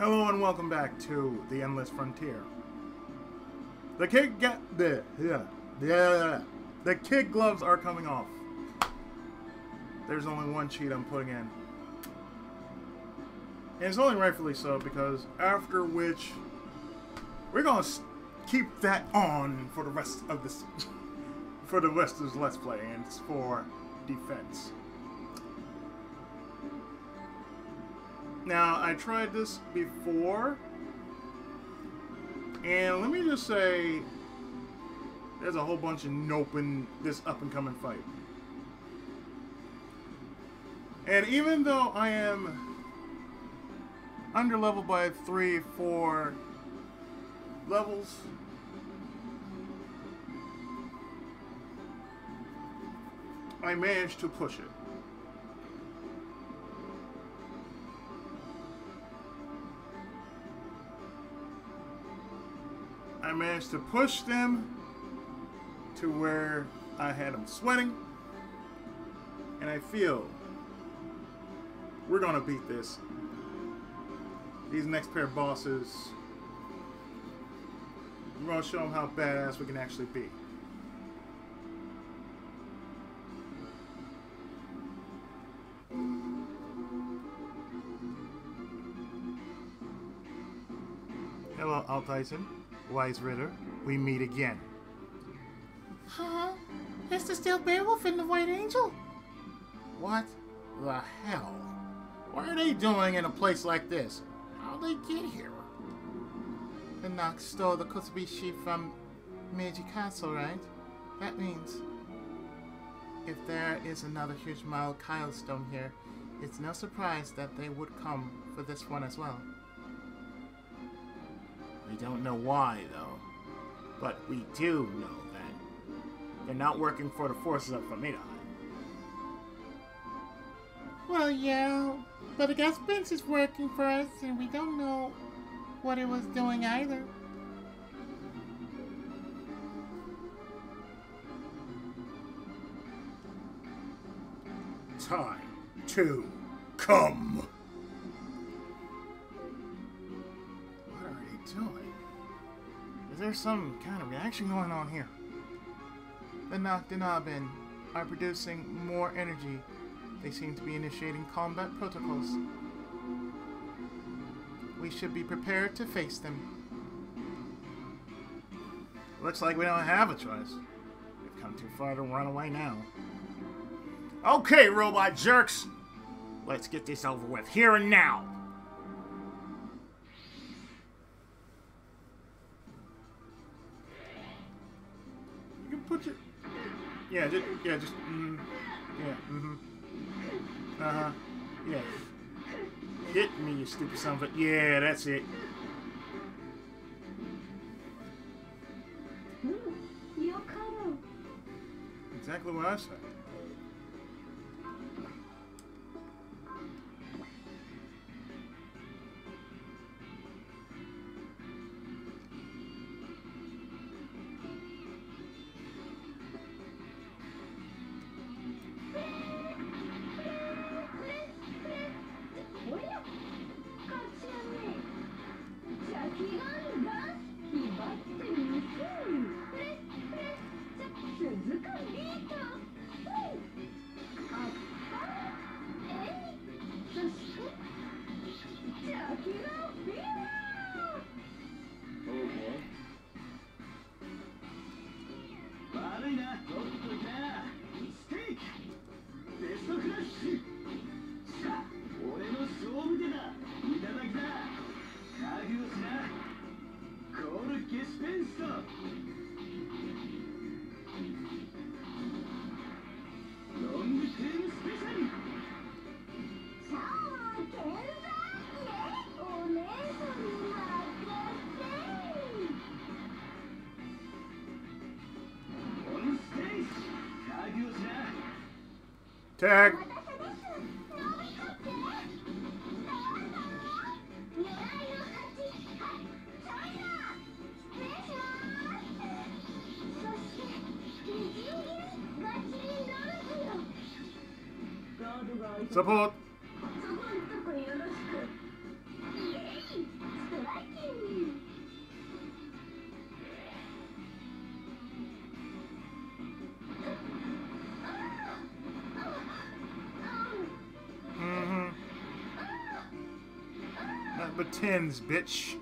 Hello and welcome back to the Endless Frontier. The kid gloves are coming off. There's only one cheat I'm putting in, and it's only rightfully so, because after which we're gonna keep that on for the rest of this let's play, and it's for defense. Now, I tried this before, and let me just say, there's a whole bunch of nope in this up-and-coming fight. And even though I am underleveled by 3-4 levels, I managed to push it. I managed to push them to where I had them sweating, and I feel we're gonna beat this. These next pair of bosses, we're gonna show them how badass we can actually be. Hello, Alteisen. Weissritter, we meet again. Huh? There's still Beowulf and the White Angel? What the hell? What are they doing in a place like this? How'd they get here? The Nacht stole the Kusubishi from Meiji Castle, right? That means if there is another huge Mild Kylo stone here, it's no surprise that they would come for this one as well. We don't know why, though. But we do know that they're not working for the forces of Fermida. Well, yeah, but the Gaspins is working for us, and we don't know what it was doing either. Time to come! There's some kind of reaction going on here. The Nacht und Abend are producing more energy. They seem to be initiating combat protocols. We should be prepared to face them. Looks like we don't have a choice. We've come too far to run away now. Okay, robot jerks! Let's get this over with here and now! Hit me, you stupid son of a... Yeah, that's it. Exactly what I said. Tag! Support! number 10s, bitch.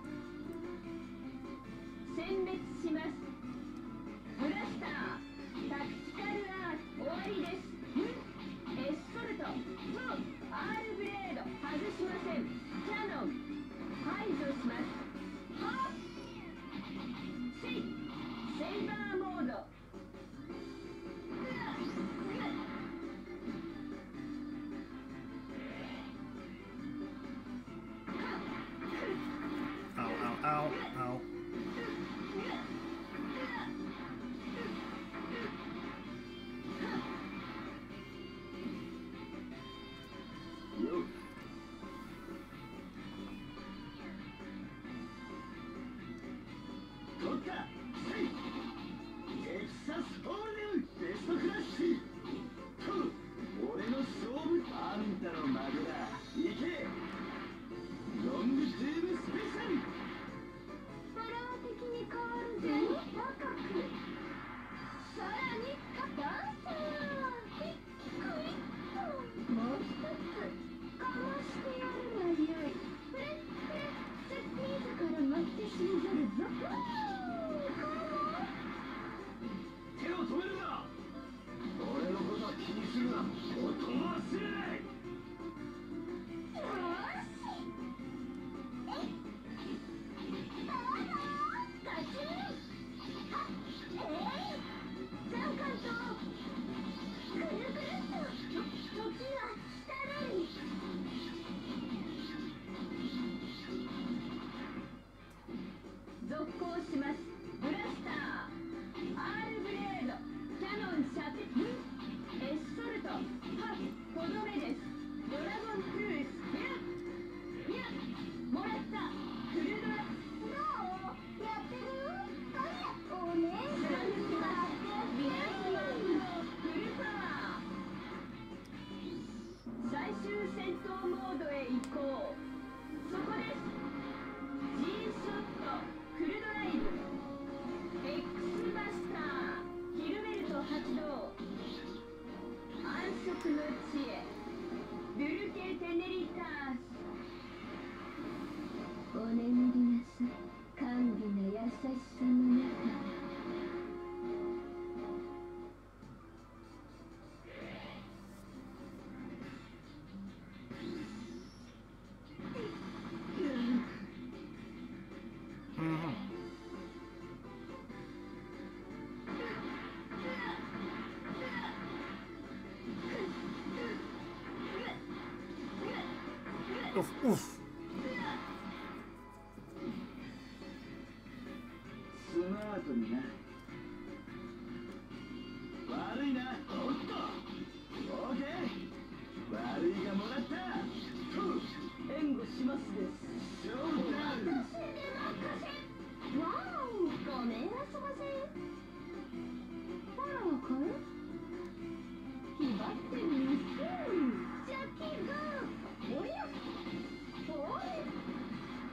Oof, oof.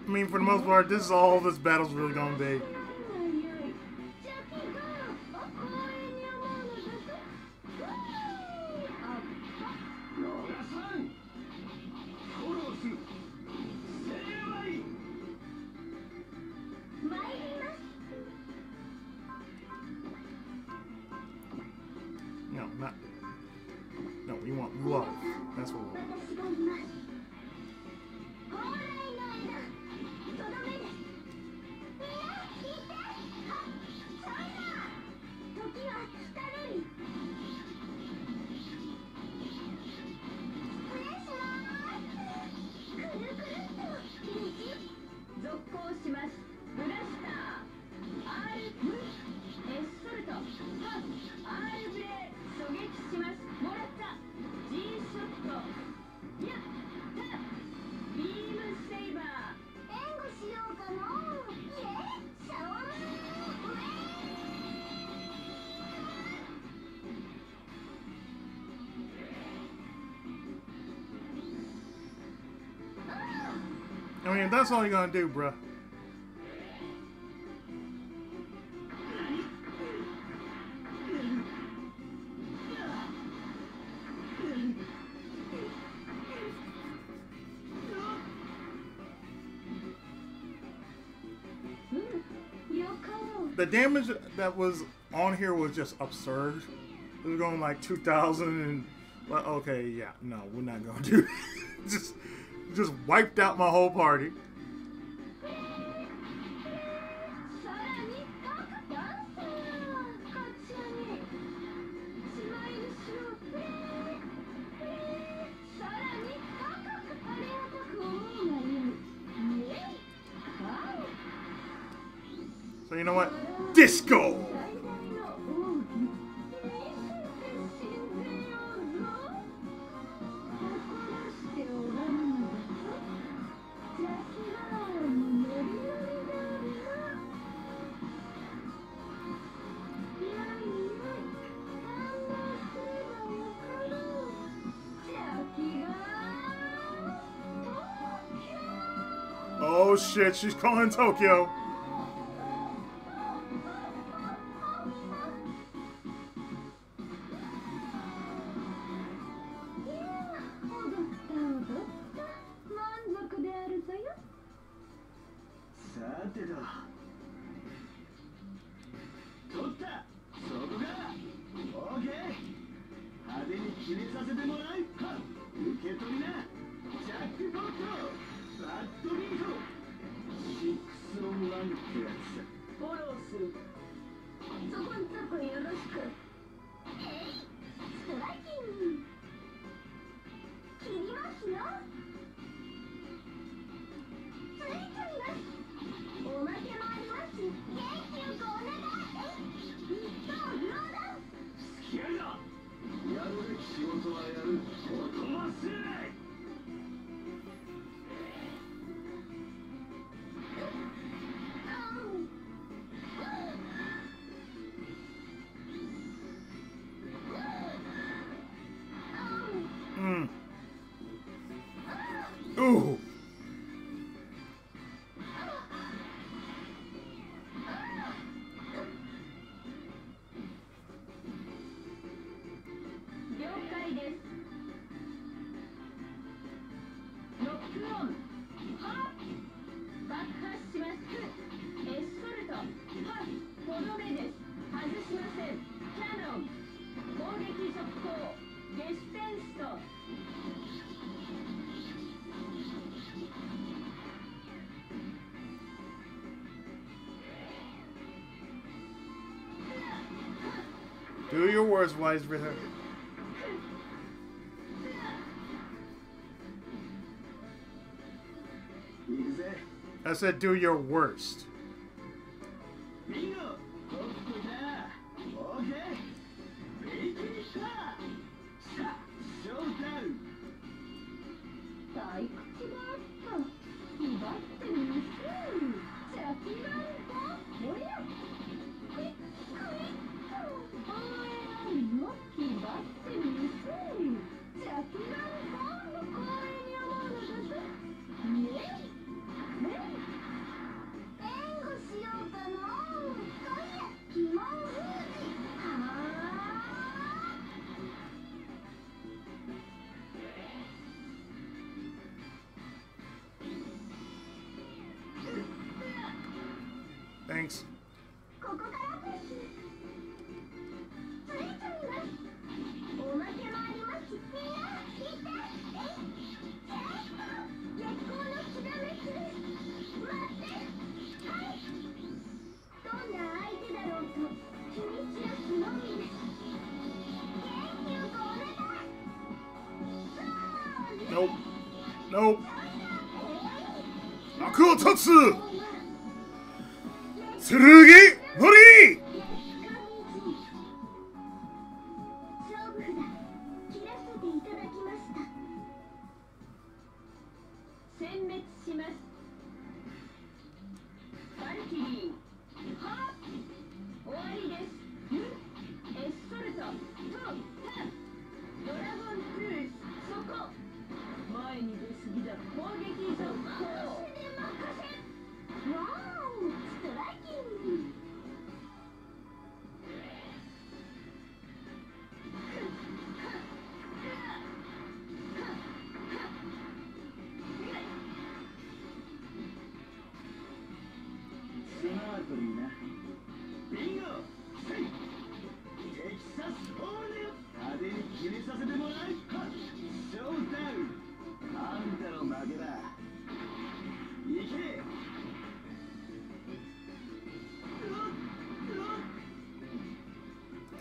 I mean, for the most part, this is all this battle's really gonna be. No, not. No, we want love. That's what we want. I mean, that's all you're gonna do, bruh. the damage that was on here was just absurd. It was going like 2,000 and like, okay, yeah, no, we're not gonna do that. Just wiped out my whole party. So you know what? Disco! Oh shit, she's calling Tokyo. Do your worst, Weissritter. I said, do your worst. Thanks. Nope. Nope. Naku Tatsu! Tsurugi Nori!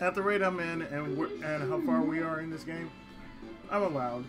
At the rate I'm in and how far we are in this game, I'm allowed.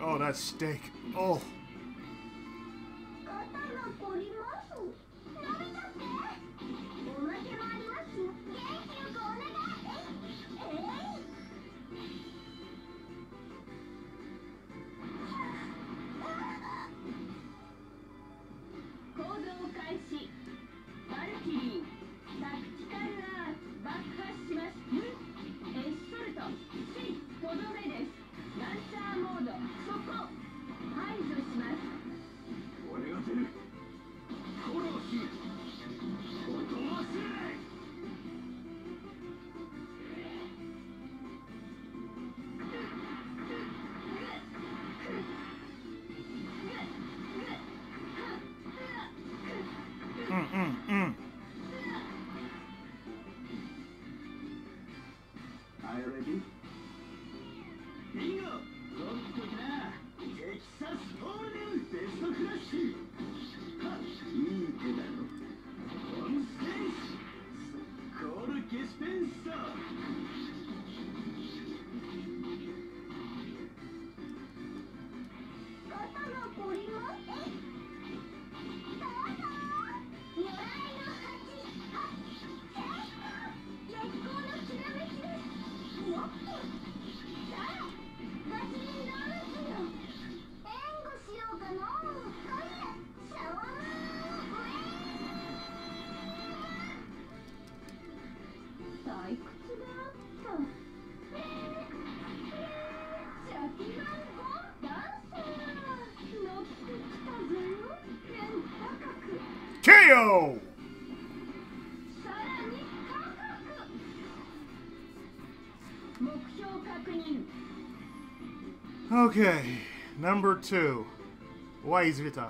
Oh, that steak. Oh. Heyo! Okay, number 2. Weissritter.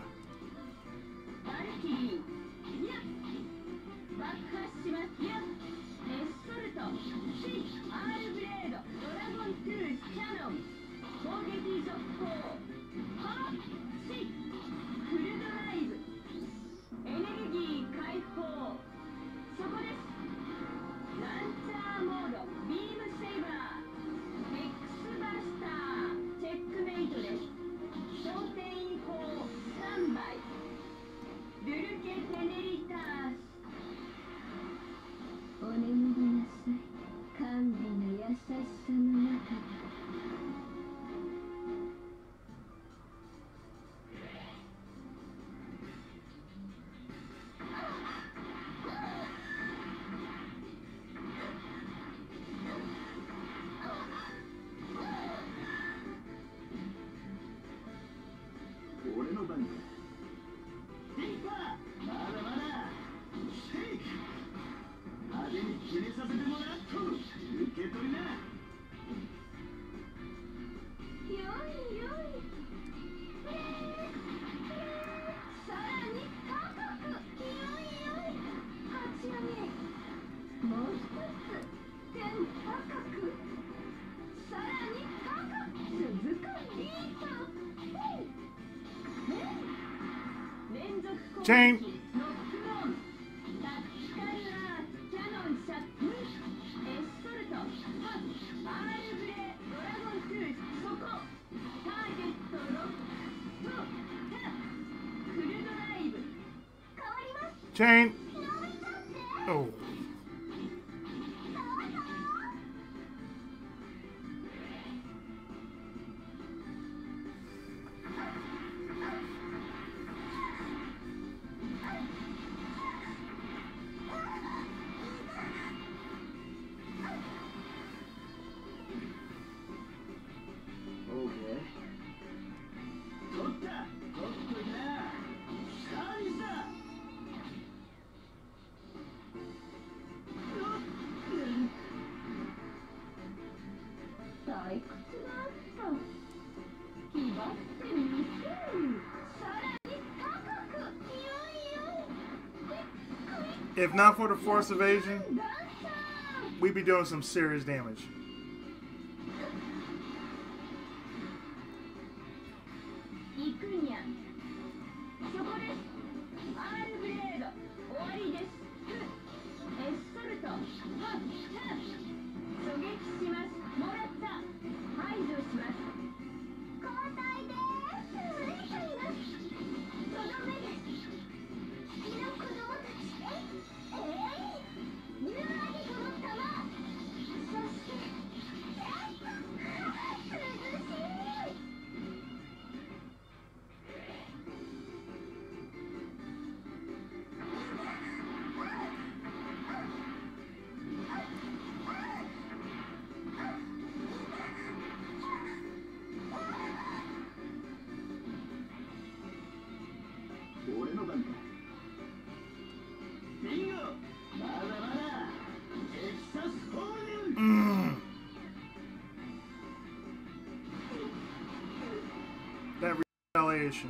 Chain. Chain. Oh. If not for the force evasion, we'd be doing some serious damage.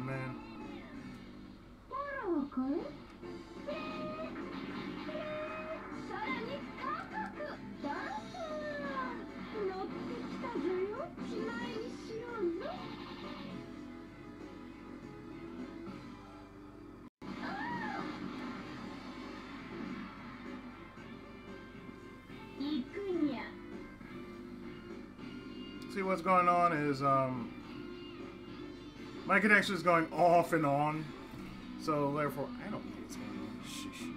Man. See, what's going on is my connection is going off and on, so therefore I don't know what's going on. Sheesh.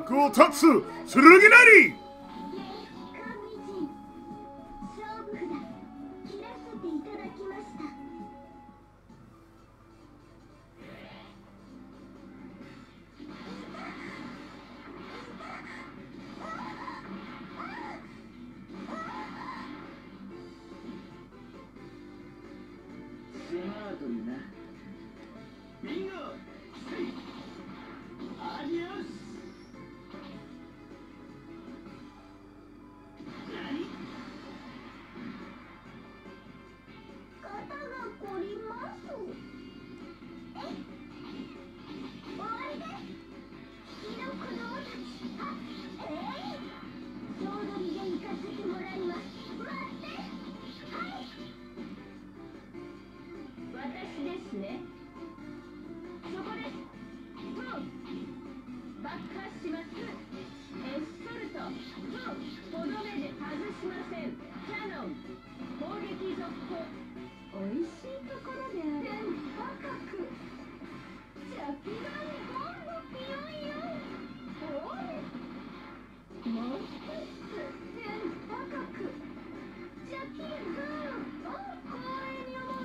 幕を立つ剣なり。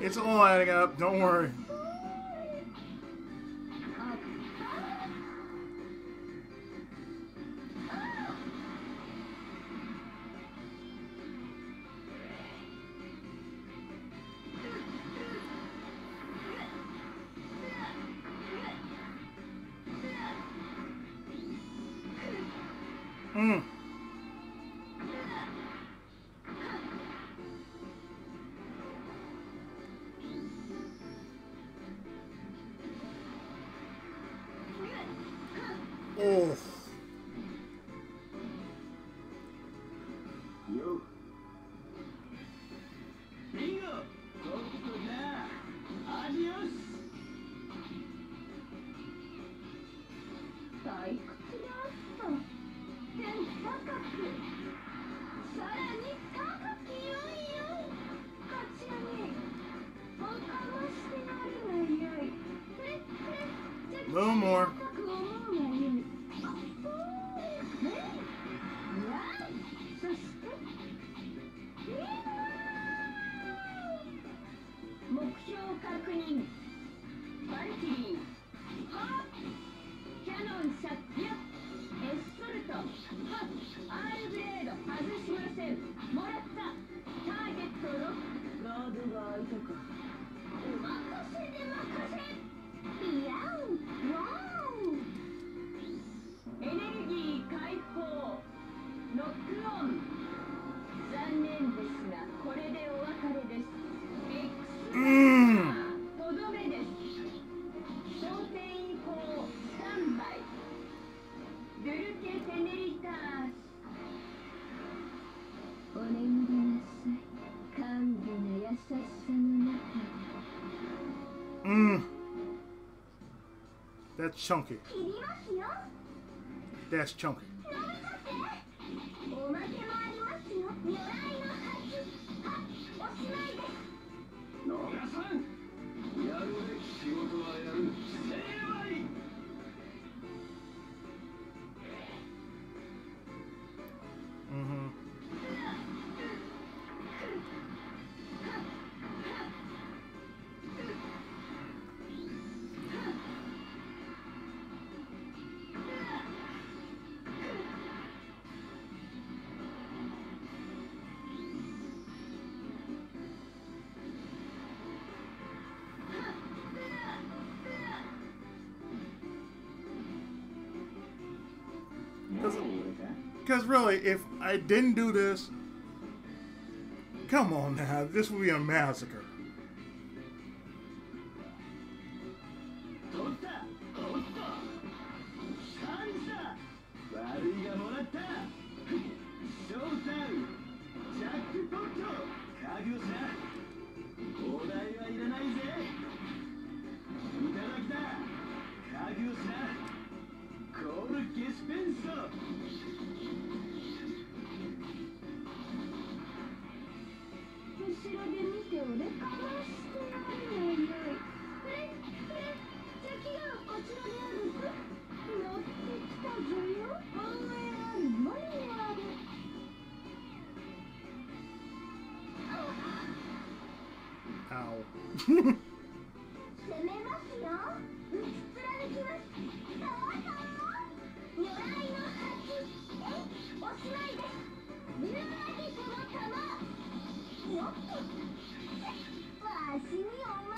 It's all adding up, don't worry. That's chunky. That's chunky. Because really, if I didn't do this, come on now, this would be a massacre.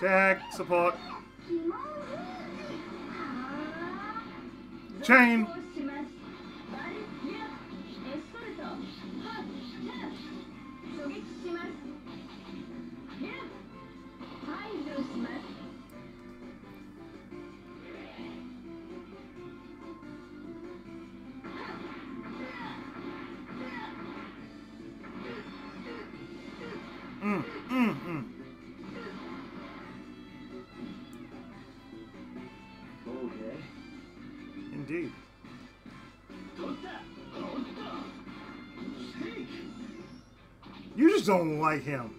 Tag, support. Chain. Don't like him.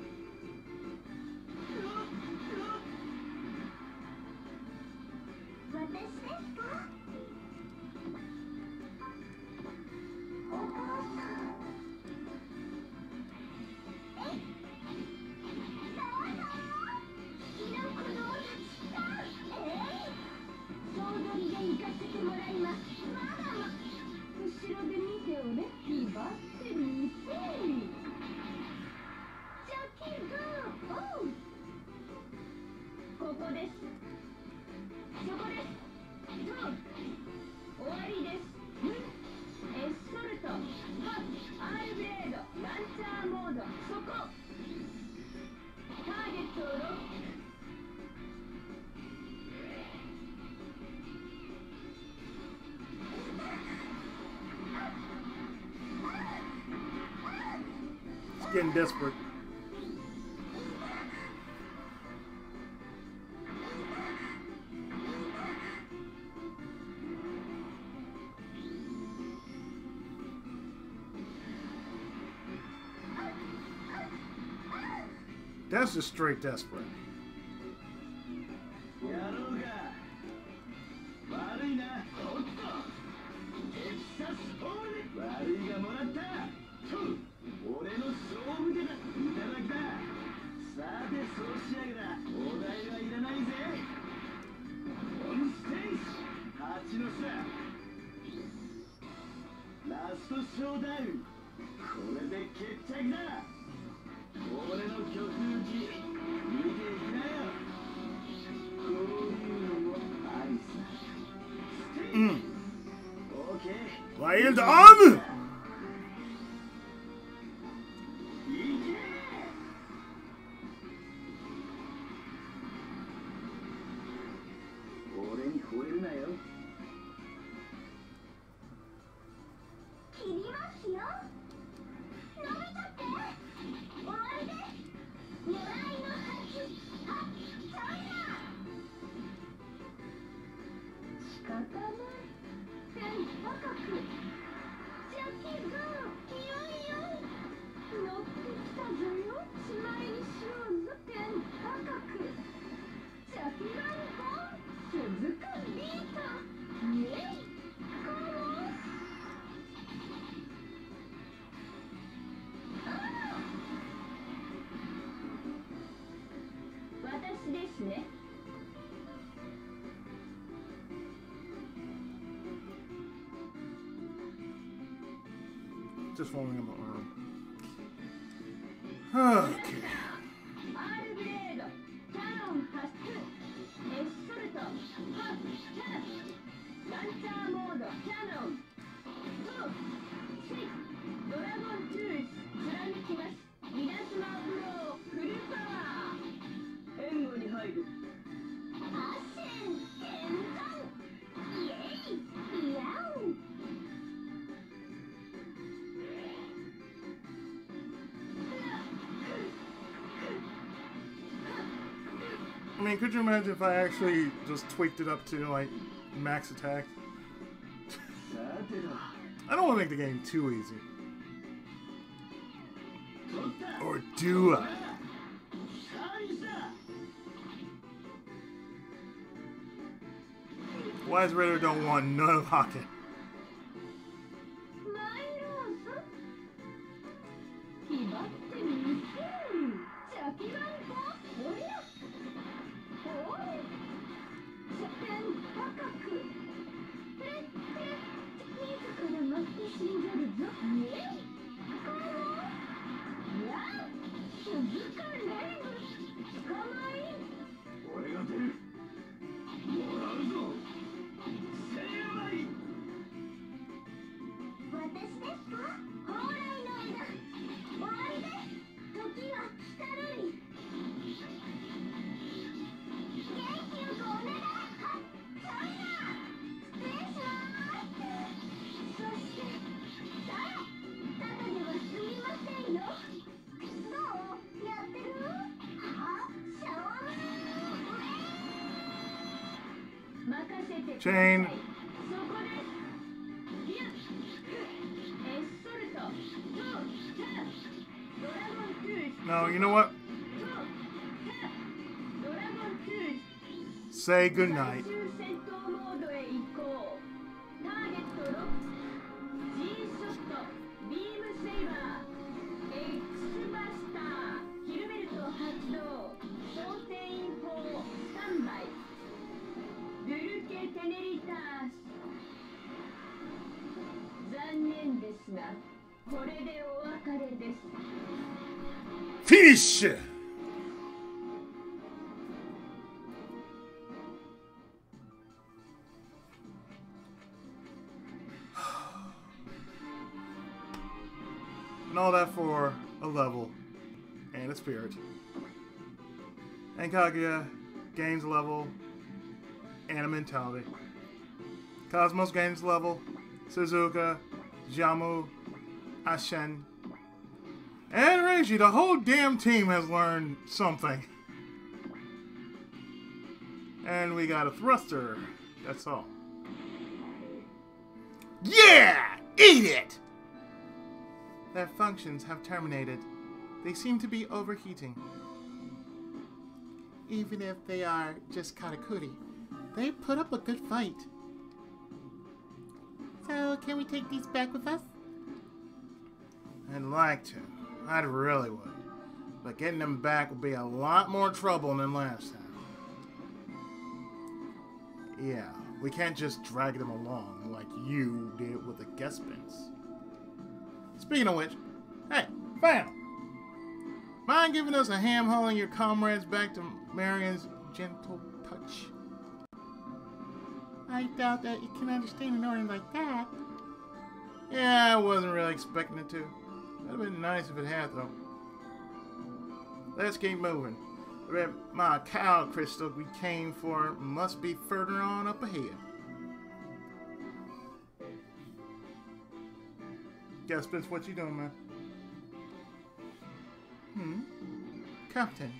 Getting desperate. That's just straight desperate. Wild Arm! Just following him on my arm. Okay. I mean, could you imagine if I actually just tweaked it up to, like, max attack? I don't want to make the game too easy. Or do I? Weissritter don't want none of Haken. Chain. No, you know what? Say goodnight. Finish! And all that for a level and a spirit. And Kaguya gains a level and a mentality. Cosmos gains level. Suzuka, Jamu, Ashen, and Reiji. The whole damn team has learned something. And we got a thruster. That's all. Yeah! Eat it! Their functions have terminated. They seem to be overheating. Even if they are just Katakuri, they put up a good fight. So, can we take these back with us? I'd like to. I really would. But getting them back would be a lot more trouble than last time. Yeah, we can't just drag them along like you did with the Gaspins. Speaking of which, hey, fam! Mind giving us a ham-hauling your comrades back to Marion's gentle touch? I doubt that you can understand an order like that. Yeah, I wasn't really expecting it to. That'd have been nice if it had, though. Let's keep moving. My cow crystal we came for must be further on up ahead. Gaspins, what you doing, man? Hmm? Captain,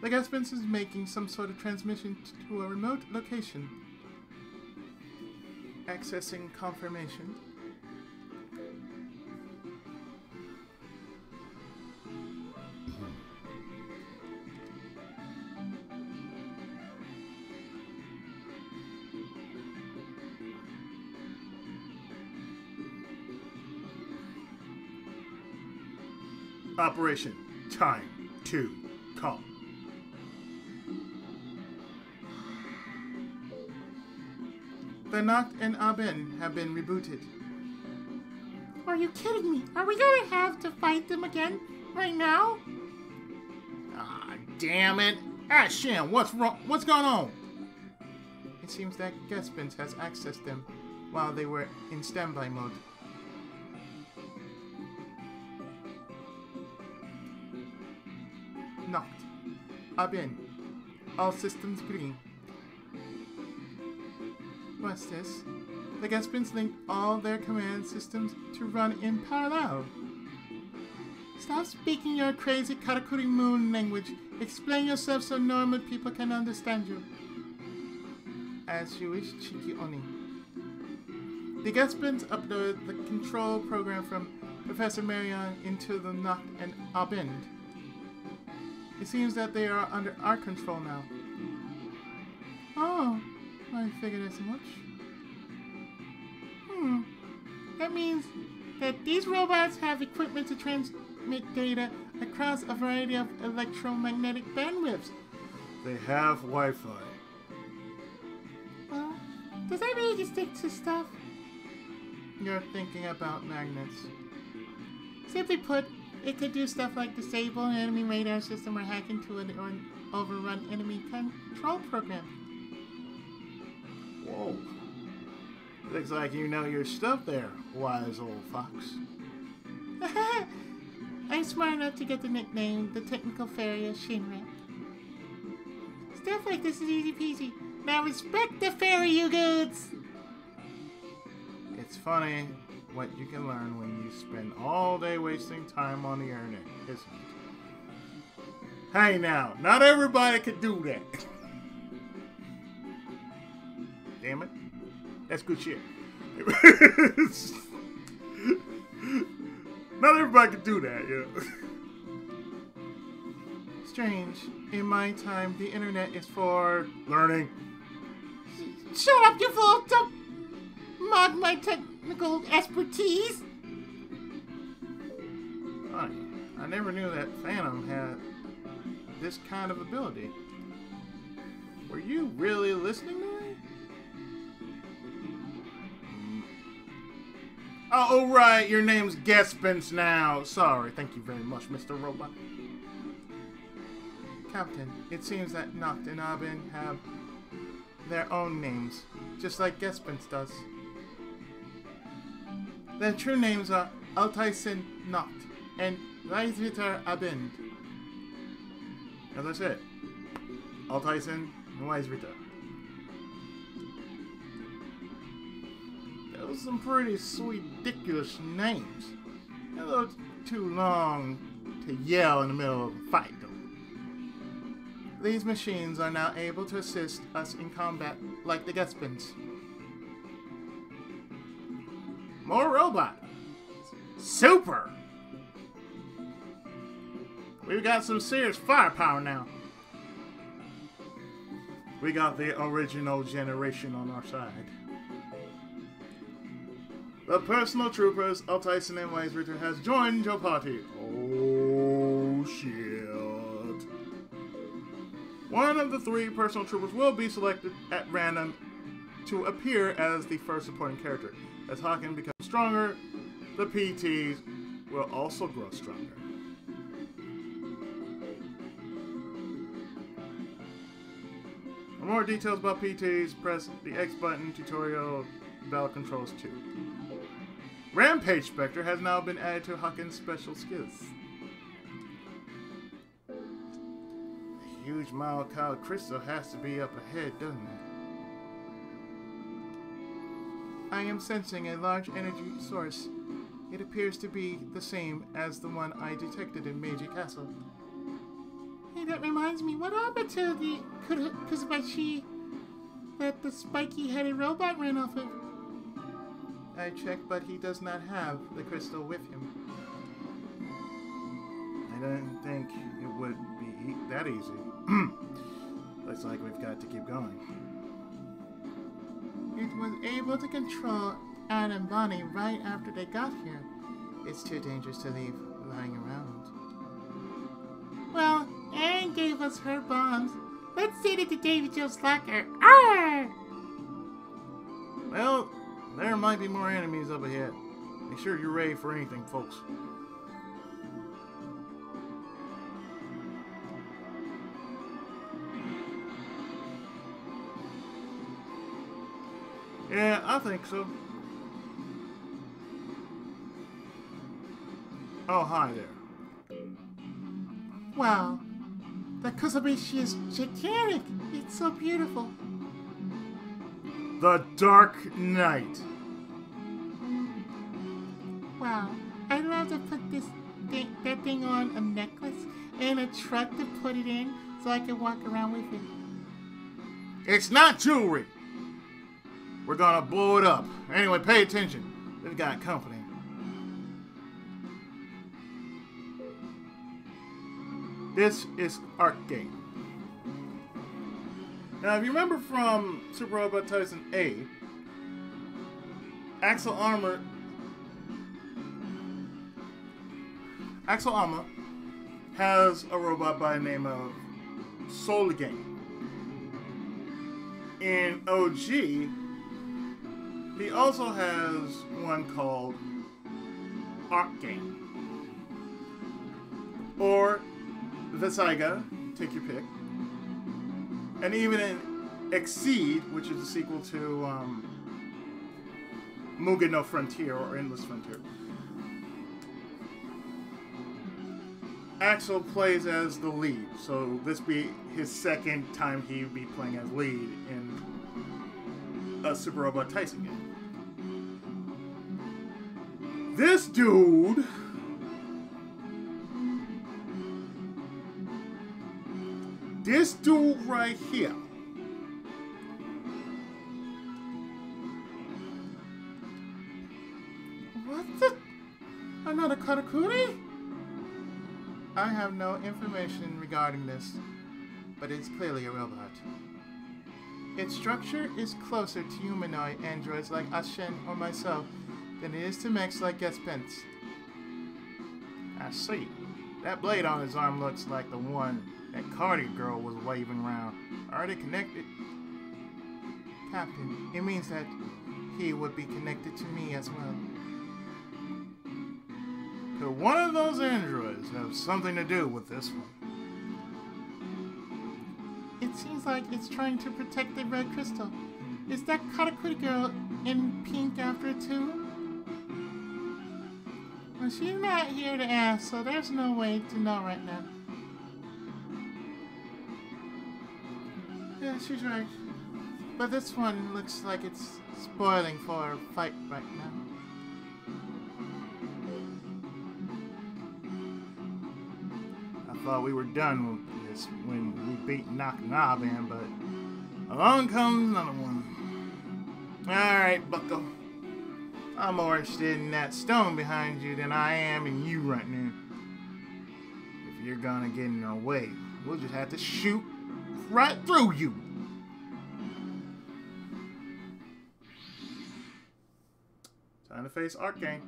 the Gaspins is making some sort of transmission to a remote location. Accessing confirmation. Operation time to come. The Nacht and Abend have been rebooted. Are you kidding me? Are we gonna have to fight them again right now? Ah, damn it! Ashen, what's wrong? What's going on? It seems that Gaspins has accessed them while they were in standby mode. Nacht, Abend, all systems green. What's this? The Gaspins linked all their command systems to run in parallel. Stop speaking your crazy Katakuri moon language. Explain yourself so normal people can understand you. As you wish, Chiki Oni. The Gaspins uploaded the control program from Professor Marion into the Nacht and Abend. It seems that they are under our control now. Oh, I figured as much. Hmm. That means that these robots have equipment to transmit data across a variety of electromagnetic bandwidths. They have Wi-Fi. Well, does that mean you stick to stuff? You're thinking about magnets. Simply put, it could do stuff like disable an enemy radar system or hack into an overrun enemy control program. Whoa. Looks like you know your stuff there, wise old fox. I'm smart enough to get the nickname, the technical fairy of Shinra. Stuff like this is easy peasy. Now respect the fairy, you goods! It's funny what you can learn when you spend all day wasting time on the internet, isn't it? Hey now, not everybody could do that. Damn it. That's good shit. Not everybody can do that, yeah. Strange. In my time, the internet is for learning. Shut up, you fool! Don't mock my technical expertise! I never knew that Phantom had this kind of ability. Were you really listening to me? Oh, right, your name's Gaspins now. Sorry, thank you very much, Mr. Robot. Captain, it seems that Nacht and Abend have their own names, just like Gaspins does. Their true names are Alteisen Knot and Weissritter Abin. As I said, Alteisen and Weissritter. Those are some pretty sweet, ridiculous names. A little too long to yell in the middle of a fight, though. These machines are now able to assist us in combat like the Gaspins. More robot! Super! We've got some serious firepower now. We got the original generation on our side. The personal troopers of Tyson and Weissritter has joined your party. Oh, shit. One of the three personal troopers will be selected at random to appear as the first supporting character. As Hawken becomes stronger, the PTs will also grow stronger. For more details about PTs, press the X button, tutorial, battle controls 2. Rampage Spectre has now been added to Hawken's special skills. The huge mild cow crystal has to be up ahead, doesn't it? I am sensing a large energy source. It appears to be the same as the one I detected in Meiji Castle. Hey, that reminds me, what happened to the Kusubishi that the spiky-headed robot ran off of? I checked, but he does not have the crystal with him. I don't think it would be that easy. Looks like we've got to keep going. It was able to control Anne and Bonnie right after they got here. It's too dangerous to leave lying around. Well, Anne gave us her bombs. Let's send it to David Joe's locker. Arr! Well, there might be more enemies up ahead. Make sure you're ready for anything, folks. Yeah, I think so. Oh, hi there. Wow. The Kusubishi is gigantic. It's so beautiful. The Dark Knight. Wow, I'd love to put this thing, that thing on a necklace and a truck to put it in so I can walk around with it. It's not jewelry. We're gonna blow it up. Anyway, pay attention. We've got company. This is ArcGate. Now, if you remember from Super Robot Taisen A, Axel Armor has a robot by the name of Soulgain. In OG, he also has one called Arcgain or Vazaga, take your pick. And even in Exceed, which is a sequel to Mugen no Frontier or Endless Frontier, Axel plays as the lead. So this be his second time he would be playing as lead in a Super Robot Taisen game. This dude right here What the? I'm not a Katakuri? I have no information regarding this, but it's clearly a robot. Its structure is closer to humanoid androids like Ashen or myself than it is to mechs like Gespenst. I see. That blade on his arm looks like the one that Cardi girl was waving around. Are they connected? Captain, it means that he would be connected to me as well. Could one of those androids have something to do with this one? It seems like it's trying to protect the red crystal. Is that Katakuri girl in pink after it too? Well, she's not here to ask, so there's no way to know right now. Yeah, she's right. But this one looks like it's spoiling for a fight right now. I thought we were done with this when we beat Nacht und Abend, but along comes another one. Alright, Bucko. I'm more interested in that stone behind you than I am in you right now. If you're gonna get in our way, we'll just have to shoot right through you. Time to face Arcgain.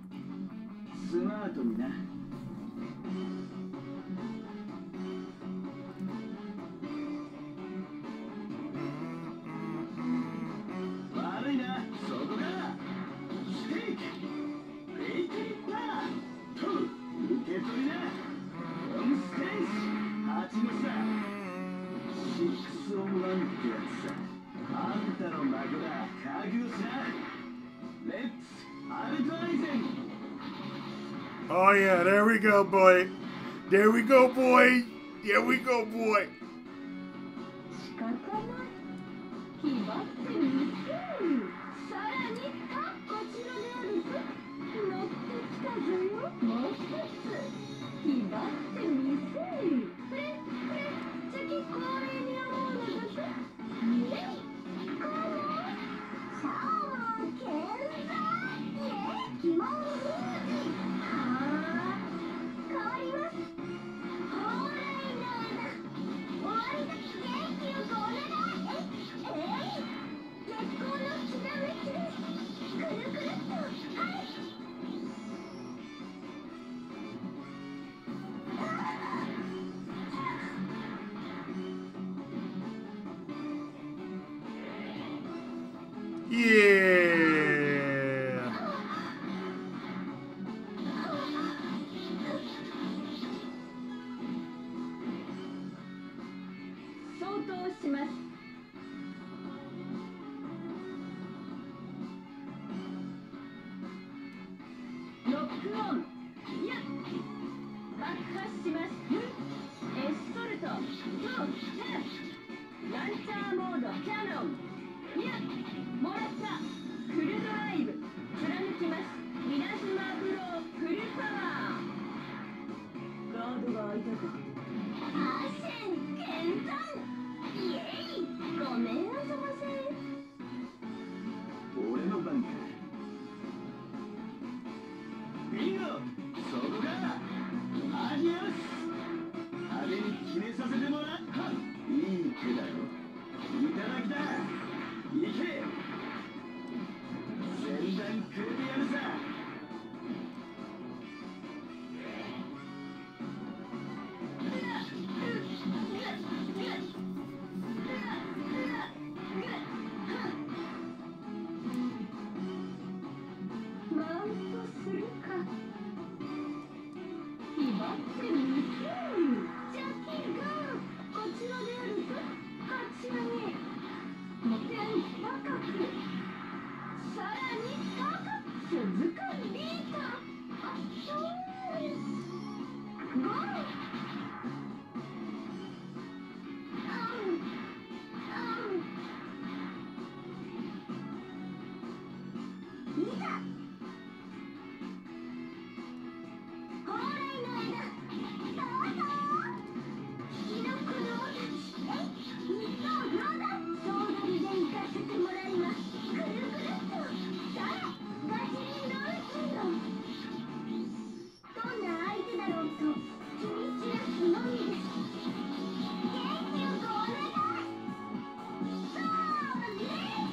Oh yeah, there we go, boy. There we go, boy. There we go, boy.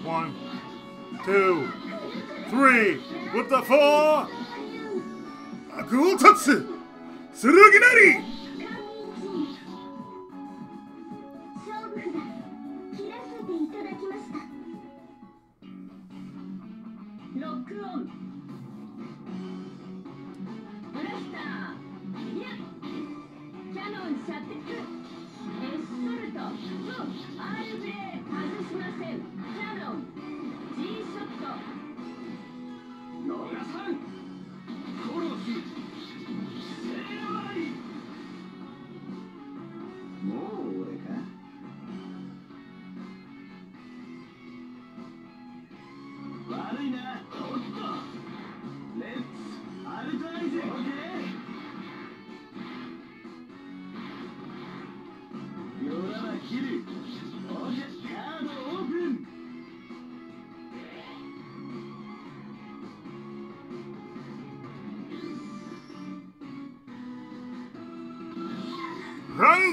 1, 2, 3, with the 4! Aku Tatsu! Tsuruginari!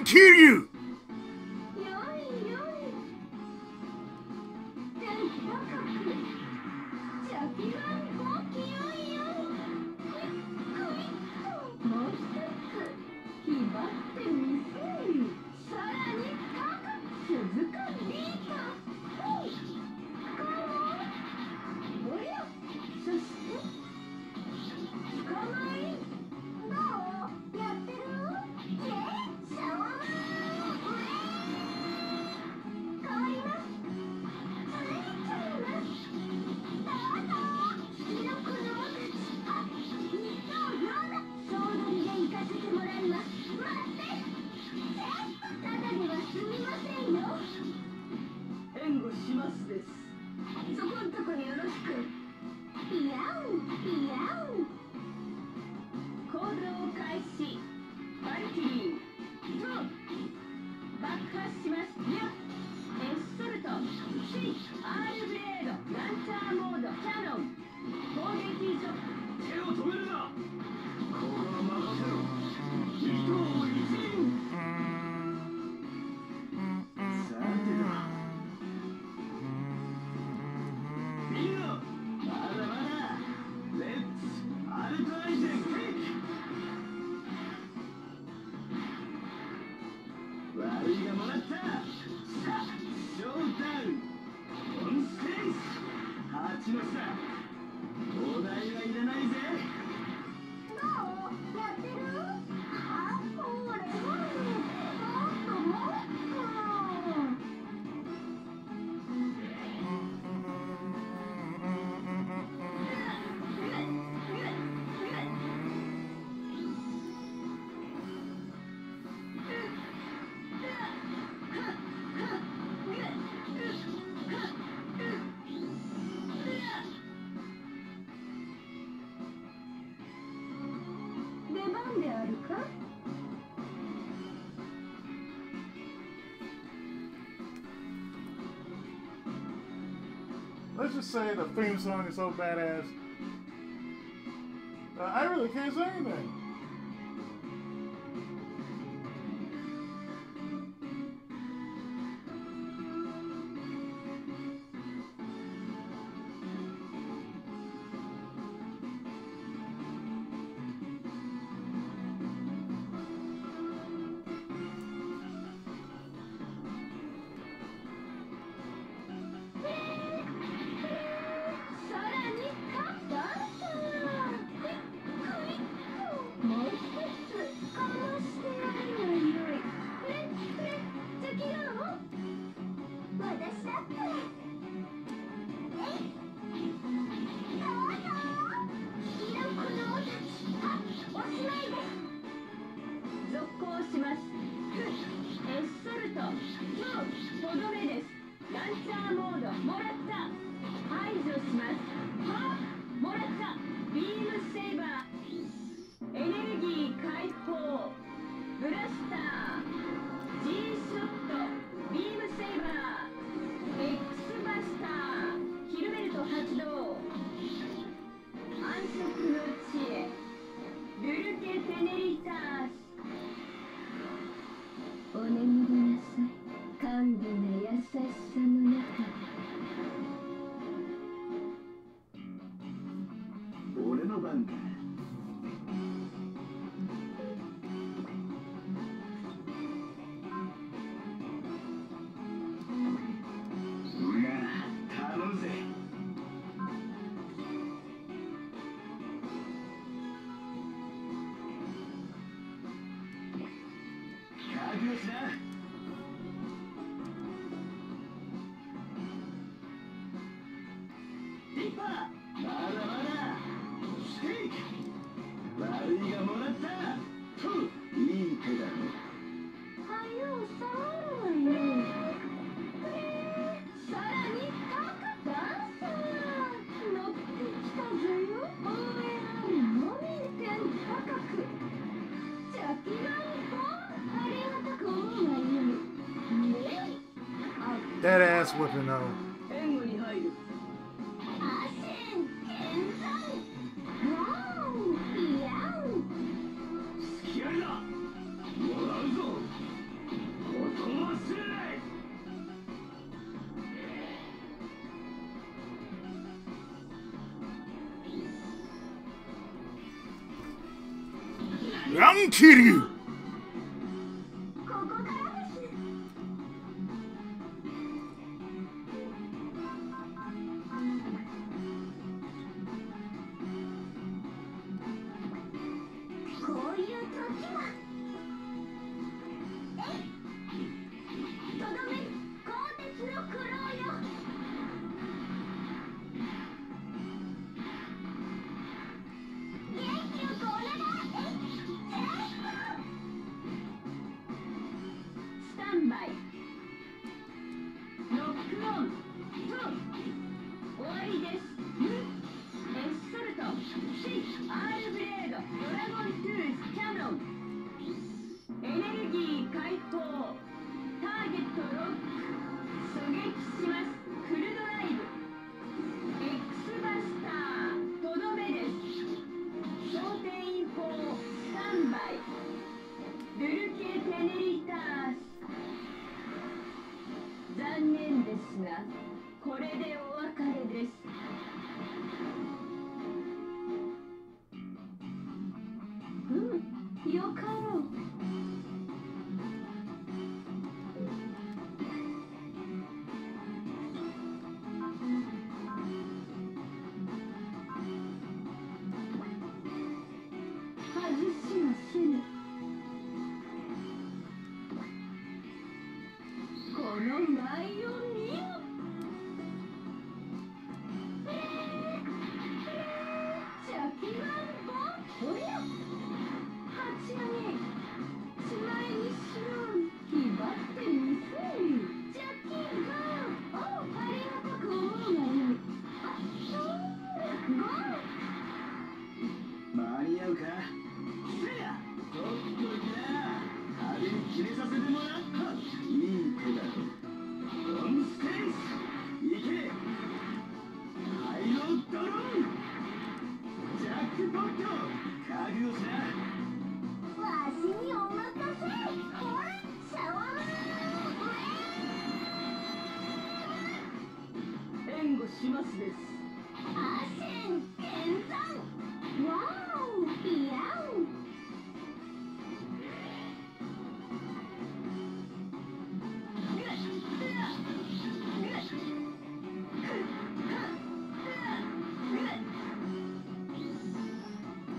Kiryu! Let's just say the theme song is so badass. I really can't say anything. willkommen. That ass whipping though. I'm kidding you.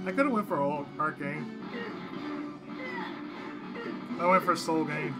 I could have went for Arcgain. I went for Soulgain.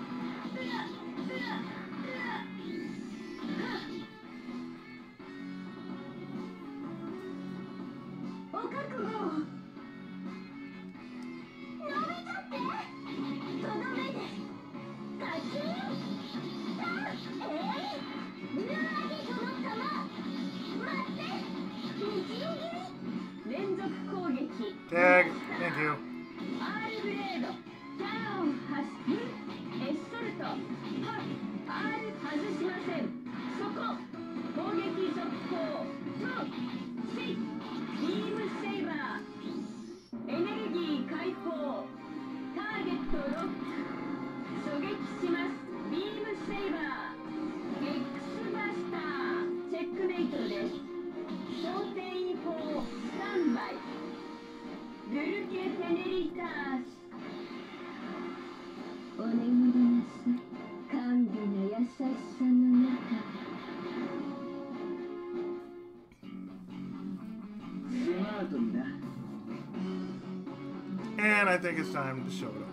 And I think it's time to show it off.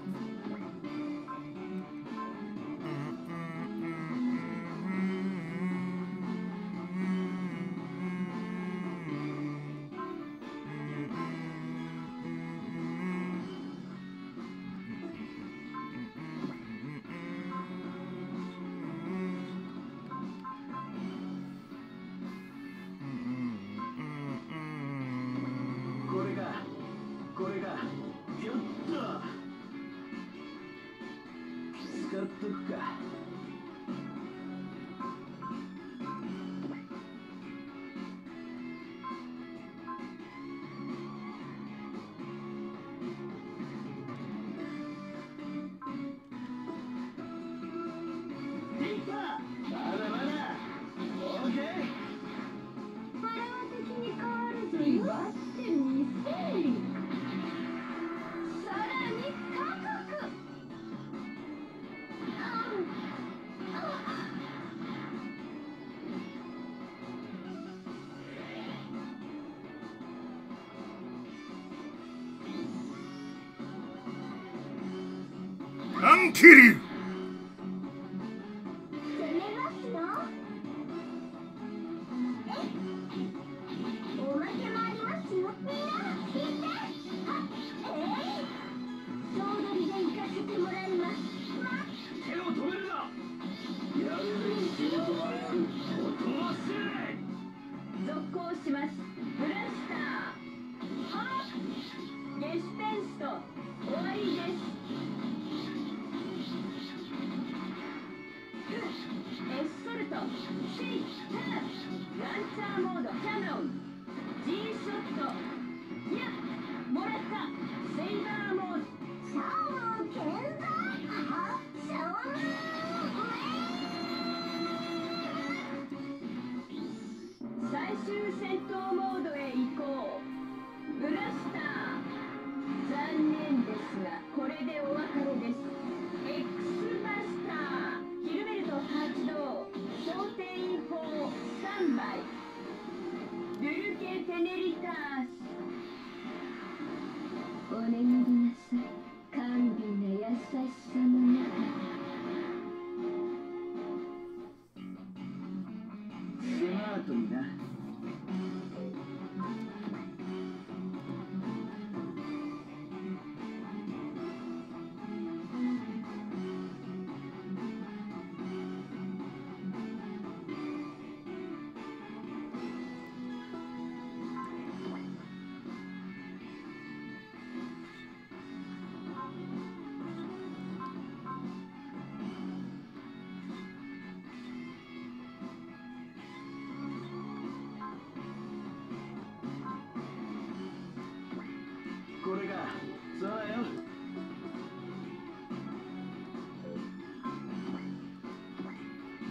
Kitty!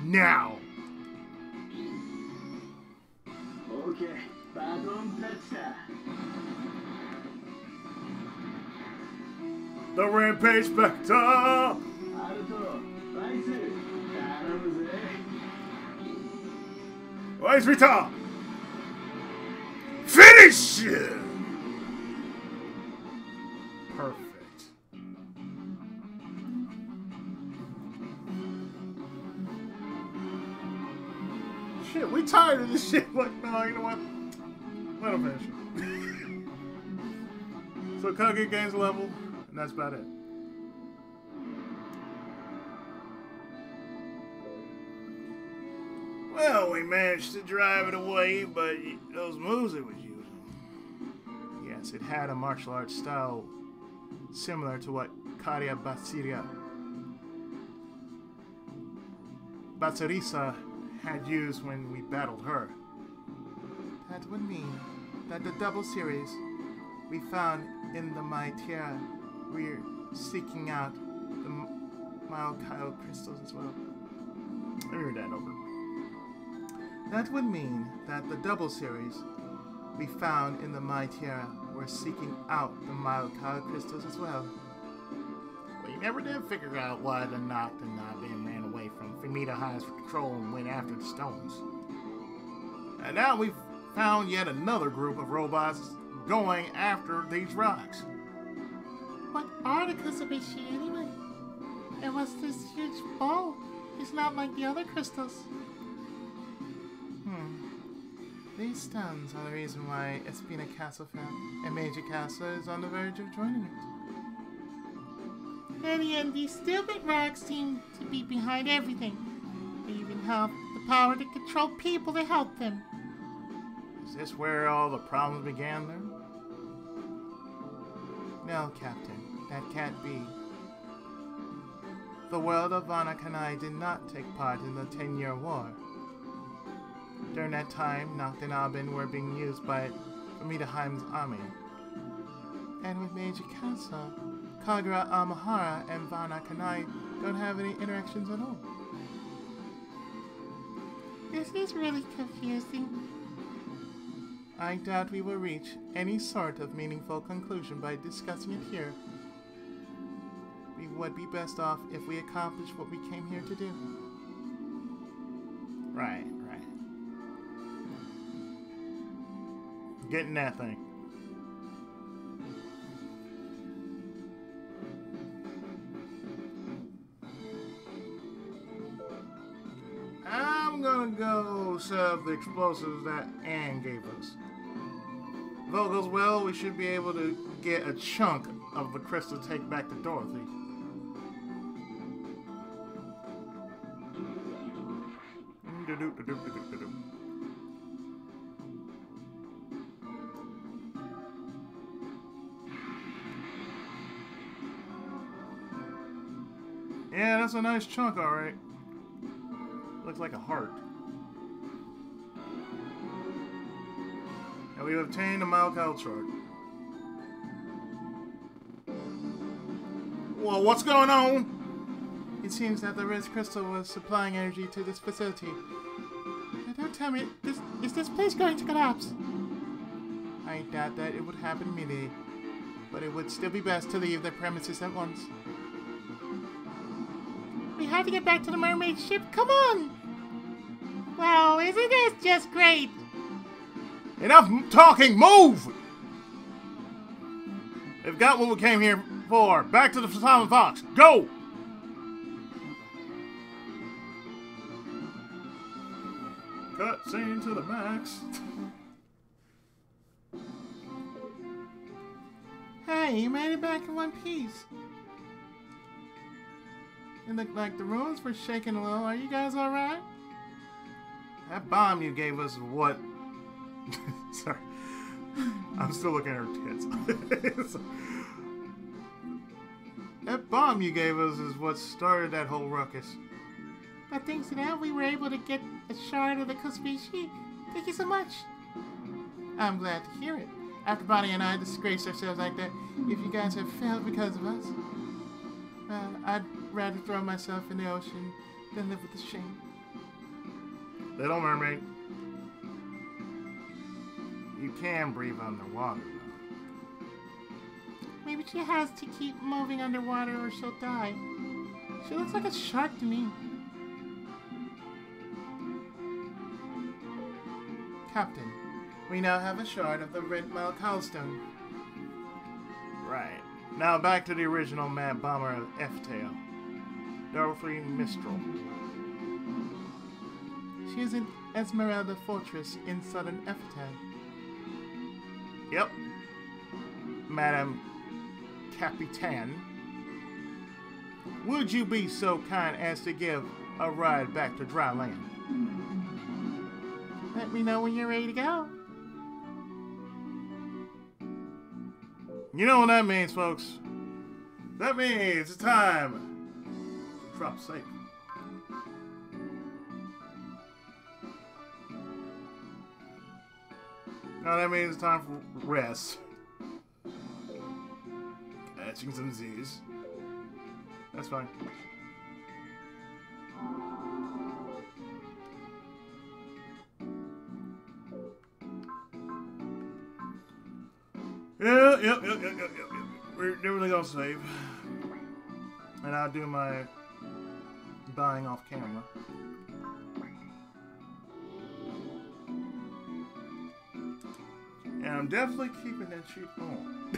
Now. Okay, the Rampage Spectre. Weissritter. Finish it. Tired of this shit. Like, no, you know what? Let him finish. So Kage gains a level, and that's about it. Well, we managed to drive it away, but those moves it was using. Yes, it had a martial arts style similar to what Karia Batsirisa had used when we battled her. That would mean that the double series we found in the Mai Tierra, we're seeking out the Mild Kylo crystals as well. Let me read that over. That would mean that the double series we found in the Mai Tierra, we're seeking out the Mild Kylo crystals as well. We never did figure out why the Nacht and Abend ran away from Fermida High's control and went after the stones. And now we've found yet another group of robots going after these rocks. What are the Kusubishi anyway? And what's this huge ball? It's not like the other crystals. These stones are the reason why Espina Castle and Meiji Castle is on the verge of joining it. In the end, these stupid rocks seem to be behind everything. They even have the power to control people to help them. Is this where all the problems began then? No, Captain. That can't be. The world of Vanakanai did not take part in the 10-year war. During that time, Nacht und Abend were being used by Midaheim's army. And with Meiji Castle, Karia Amahara and Vanakanai don't have any interactions at all. This is really confusing. I doubt we will reach any sort of meaningful conclusion by discussing it here. We would be best off if we accomplish what we came here to do. Right. Getting that thing. I'm gonna go sub the explosives that Anne gave us. If all goes well, we should be able to get a chunk of the crystal to take back to Dorothy. Yeah, that's a nice chunk, alright. Looks like a heart. And we've obtained a Mild Kylo chart. Whoa, what's going on? It seems that the red crystal was supplying energy to this facility. Now don't tell me, is this place going to collapse? I doubt that it would happen immediately, but it would still be best to leave the premises at once. We have to get back to the mermaid ship. Come on! Wow, isn't this just great? Enough talking! Move! They've got what we came here for. Back to the Silent Fox. Go! Cutscene to the max. Hey, you made it back in one piece. It looked like the ruins were shaking a little. Are you guys alright? That bomb you gave us, what? Sorry. I'm still looking at her tits. That bomb you gave us is what started that whole ruckus. But thanks to that, we were able to get a shard of the Kusubishi. Thank you so much. I'm glad to hear it. After Bonnie and I disgraced ourselves like that, if you guys have failed because of us, well, I'd rather throw myself in the ocean than live with the shame. Little Mermaid, you can breathe underwater, though. Maybe she has to keep moving underwater or she'll die. She looks like a shark to me. Captain, we now have a shard of the red Mild Kylo stone. Right. Now back to the original mad bomber of Ftail, Dorothy Mistral. She is in Esmeralda Fortress in southern Ftail. Yep. Madam Capitan, would you be so kind as to give a ride back to dry land? Let me know when you're ready to go. You know what that means, folks. That means it's time to drop safe. Now that means it's time for rest. Catching some Z's. That's fine. Yep. We're definitely gonna save. And I'll do my buying off camera. And I'm definitely keeping that shit on.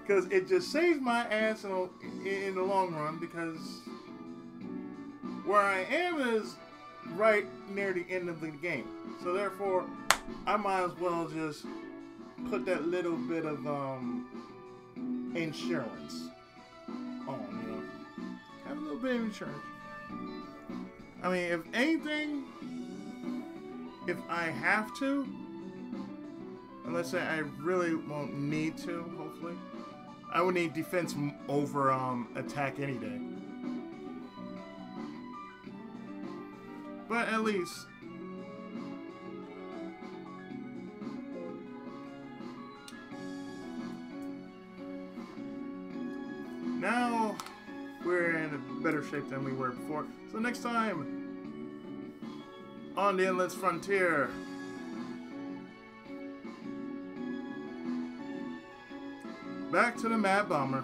Because it just saves my ass in the long run, because where I am is right near the end of the game. So therefore, I might as well just put that little bit of insurance on, you know. Have a little bit of insurance. I mean, if anything, if I have to, unless I really won't need to, hopefully, I would need defense over attack any day. But at least, now we're in a better shape than we were before. So next time on the Endless Frontier, back to the Mad Bomber.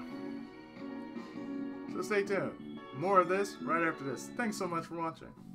So stay tuned. More of this right after this. Thanks so much for watching.